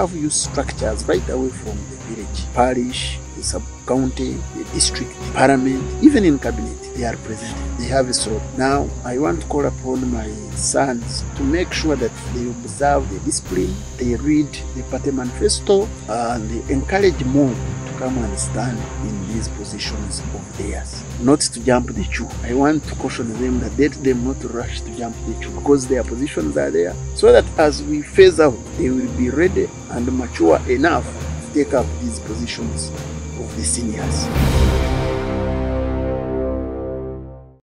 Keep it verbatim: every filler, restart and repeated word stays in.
have youth structures right away from the village, parish, the sub-county, the district, the parliament, even in cabinet they are present. They have a sort. Now I want to call upon my sons to make sure that they observe the discipline, they read the party manifesto, and they encourage more to come and stand in these positions of theirs, not to jump the queue. I want to caution them that let them not rush to jump the queue because their positions are there, so that as we phase out, they will be ready and mature enough to take up these positions of the seniors.